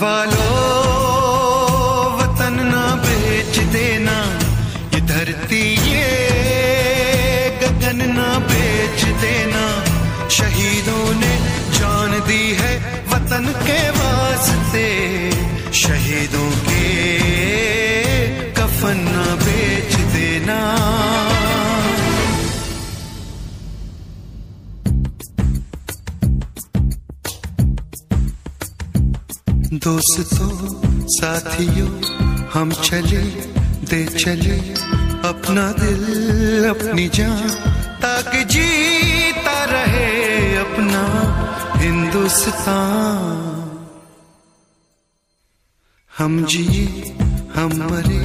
वालों वतन ना बेच देना, ये धरती ये गगन ना बेच देना। शहीदों ने जान दी है वतन के वास्ते, शहीदों के कफन ना बेच देना। दोस्तों साथियों हम चले दे चले अपना दिल अपनी जान, ताकि जीता रहे अपना हिंदुस्तान। हम जिए हम मरे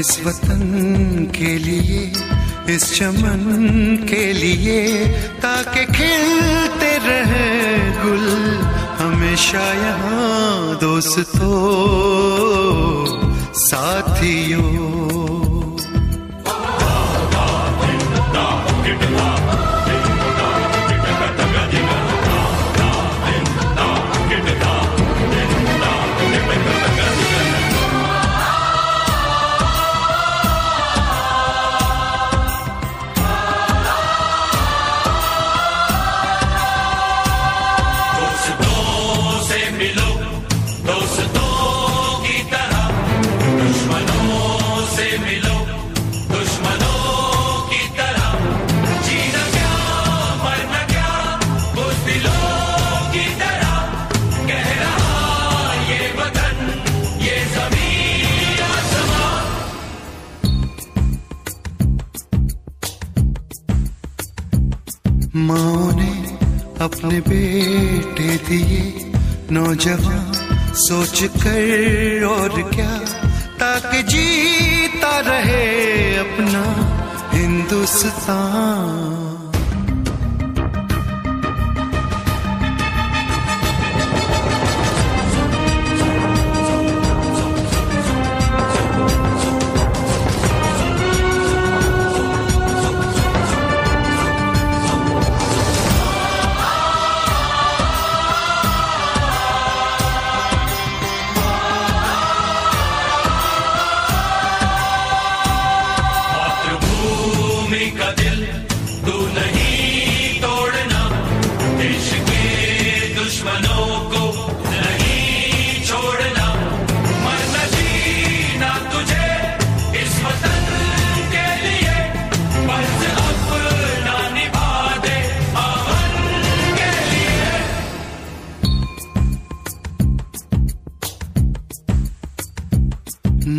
इस वतन के लिए, इस चमन के लिए, ताकि खिलते रहे गुल हमेशा यहाँ। दोस्तों साथियों माँ ने अपने बेटे दिए नौजवान, सोच कर और क्या, ताकि जीता रहे अपना हिंदुस्तान।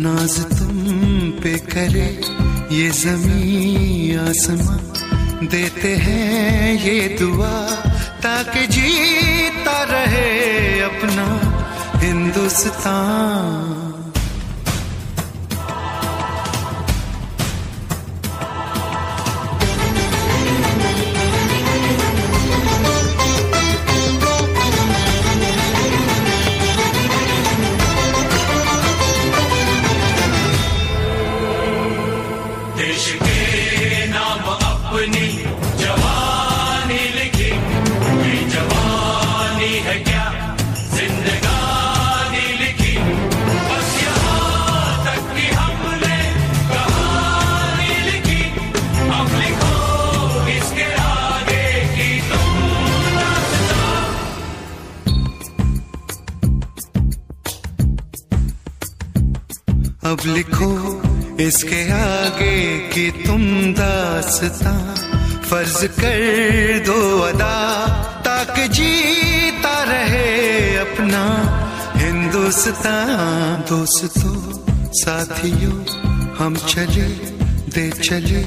नाज तुम पे करे ये जमीन आसमां, देते हैं ये दुआ, ताकि जीता रहे अपना हिंदुस्तान। देश के नाम अपनी जवानी लिखी, ये जवानी है क्या जिंदगानी लिखी, बस यहाँ तक कि हमने कहानी लिखी। अब लिखो इसके आगे की तुम दास्तां, अब लिखो इसके आगे की तुम दास्तां। फर्ज कर दो अदा, ताकि जीता रहे अपना हिंदुस्तान। दोस्तों साथियों हम चले दे चले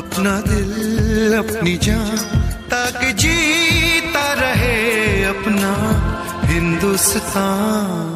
अपना दिल अपनी जान, ताकि जीता रहे अपना हिंदुस्तान।